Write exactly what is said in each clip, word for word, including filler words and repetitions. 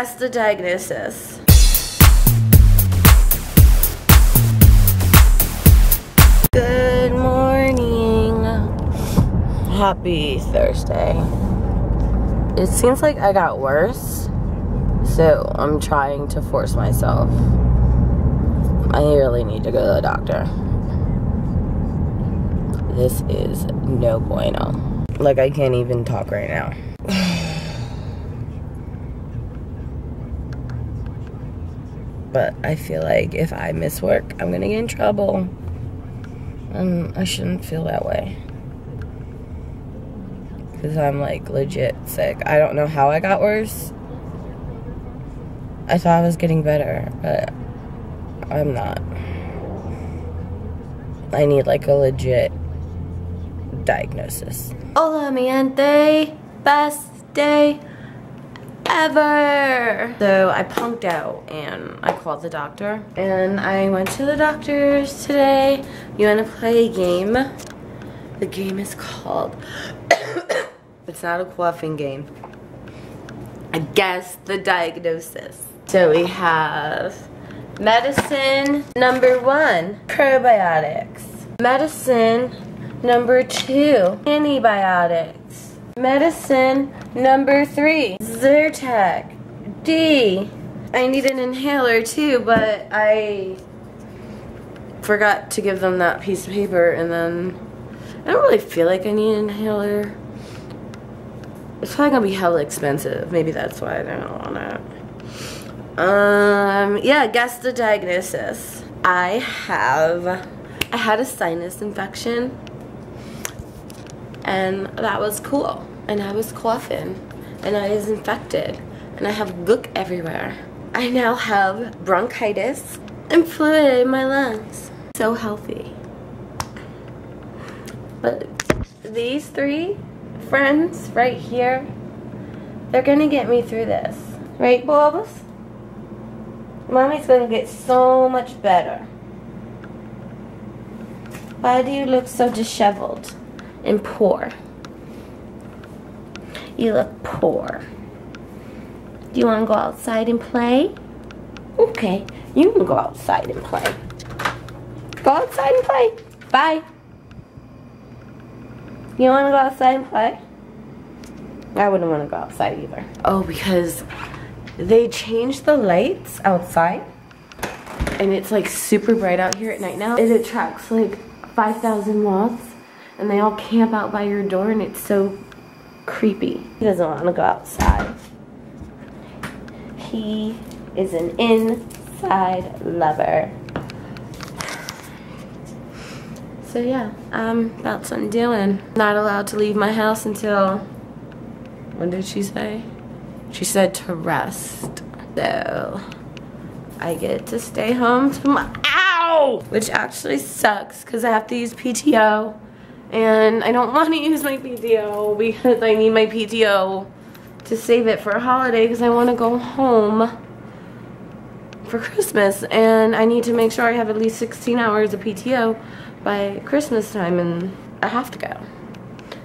That's the diagnosis. Good morning. Happy Thursday. It seems like I got worse, so I'm trying to force myself. I really need to go to the doctor. This is no bueno. Like, I can't even talk right now. But I feel like if I miss work, I'm gonna get in trouble. And I shouldn't feel that way. Because I'm, like, legit sick. I don't know how I got worse. I thought I was getting better, but I'm not. I need, like, a legit diagnosis. Hola, mi gente. Best day ever. So I punked out and I called the doctor. And I went to the doctor's today. You want to play a game? The game is called... It's not a quaffing game. I guess the diagnosis. So we have medicine number one, probiotics. Medicine number two, antibiotics. Medicine number three, Zyrtec D. I need an inhaler too, but I forgot to give them that piece of paper, and then I don't really feel like I need an inhaler. It's probably gonna be hella expensive. Maybe that's why I don't want it. Um, yeah, guess the diagnosis. I have, I had a sinus infection, and that was cool. And I was coughing, and I was infected, and I have gook everywhere. I now have bronchitis and fluid in my lungs. So healthy. But these three friends right here, they're gonna get me through this, right, Bobbles? Mommy's gonna get so much better. Why do you look so disheveled and poor? You look poor. Do you want to go outside and play? Okay, you can go outside and play. Go outside and play. Bye. You want to go outside and play? I wouldn't want to go outside either. Oh, because they changed the lights outside, and it's like super bright out here at night now. It attracts like five thousand moths, and they all camp out by your door, and it's so creepy. He doesn't want to go outside. He is an inside lover. So yeah, um, that's what I'm doing. Not allowed to leave my house until, what did she say? She said to rest. So I get to stay home tomorrow, ow! Which actually sucks because I have to use P T O, and I don't want to use my P T O because I need my P T O to save it for a holiday because I want to go home for Christmas, and I need to make sure I have at least sixteen hours of P T O by Christmas time, and I have to go.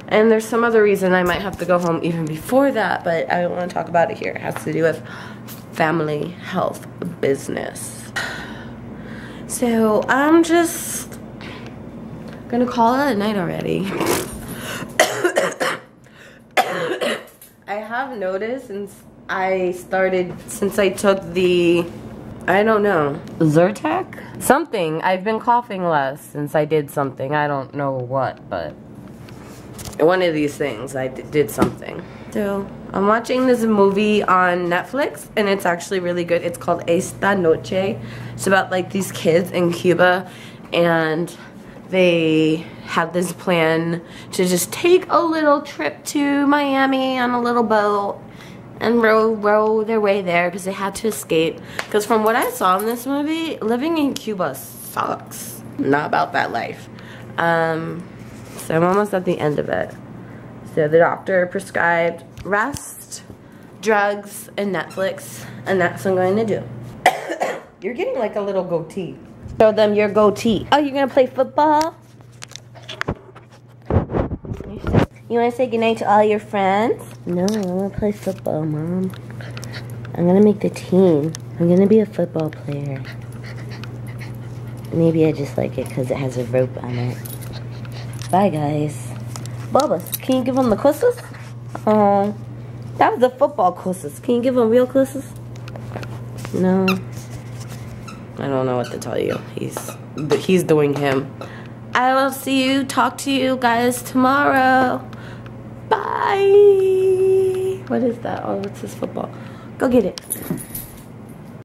And there's some other reason I might have to go home even before that, but I don't want to talk about it here. It has to do with family health business. So I'm just gonna call it a night already. I have noticed since I started, since I took the, I don't know, Zyrtec? Something. I've been coughing less since I did something. I don't know what, but one of these things, I did something. So I'm watching this movie on Netflix, and it's actually really good. It's called Esta Noche. It's about like these kids in Cuba, and they had this plan to just take a little trip to Miami on a little boat and row, row their way there because they had to escape. Because from what I saw in this movie, living in Cuba sucks. Not about that life. Um, so I'm almost at the end of it. So the doctor prescribed rest, drugs, and Netflix, and that's what I'm going to do. You're getting like a little goatee. Show them your goatee. Oh, you're going to play football? You want to say goodnight to all your friends? No, I want to play football, Mom. I'm gonna make the team. I'm gonna be a football player. Maybe I just like it because it has a rope on it. Bye, guys. Bubba, can you give them the kisses? Oh, uh, that was the football kisses. Can you give them real kisses? No. I don't know what to tell you. He's he's doing him. I will see you, talk to you guys tomorrow. Bye. What is that? Oh, it's his football. Go get it.